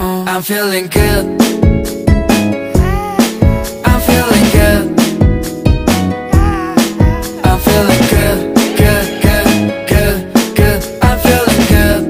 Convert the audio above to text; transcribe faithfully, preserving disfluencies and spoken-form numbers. I'm feeling good.